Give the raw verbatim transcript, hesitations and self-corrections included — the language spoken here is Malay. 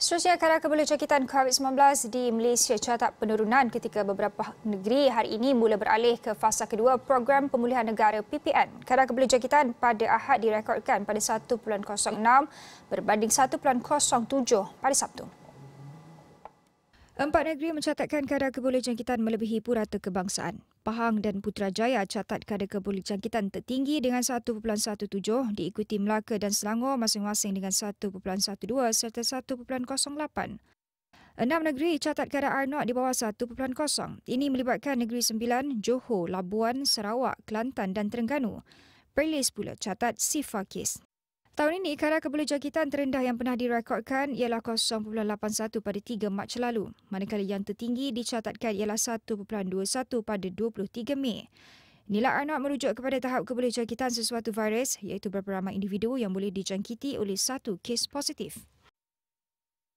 Seterusnya, kadar kebuluh jangkitan COVID sembilan belas di Malaysia catat penurunan ketika beberapa negeri hari ini mula beralih ke fasa kedua program pemulihan negara P P N. Kadar kebuluh jangkitan pada Ahad direkodkan pada satu perpuluhan kosong enam berbanding satu perpuluhan kosong tujuh pada Sabtu. Empat negeri mencatatkan kadar kebuluh jangkitan melebihi purata kebangsaan. Pahang dan Putrajaya catat kadar kebuluh jangkitan tertinggi dengan satu perpuluhan satu tujuh, diikuti Melaka dan Selangor masing-masing dengan satu perpuluhan satu dua serta satu perpuluhan kosong lapan. Enam negeri catat kadar R zero di bawah satu perpuluhan kosong. Ini melibatkan Negeri Sembilan, Johor, Labuan, Sarawak, Kelantan dan Terengganu. Perlis pula catat sifar kes. Tahun ini, kadar kebuluh jangkitan terendah yang pernah direkodkan ialah kosong perpuluhan lapan satu pada tiga Mac lalu, manakala yang tertinggi dicatatkan ialah satu perpuluhan dua satu pada dua puluh tiga Mei. Nilai R zero merujuk kepada tahap kebuluh jangkitan sesuatu virus, iaitu berapa ramai individu yang boleh dijangkiti oleh satu kes positif.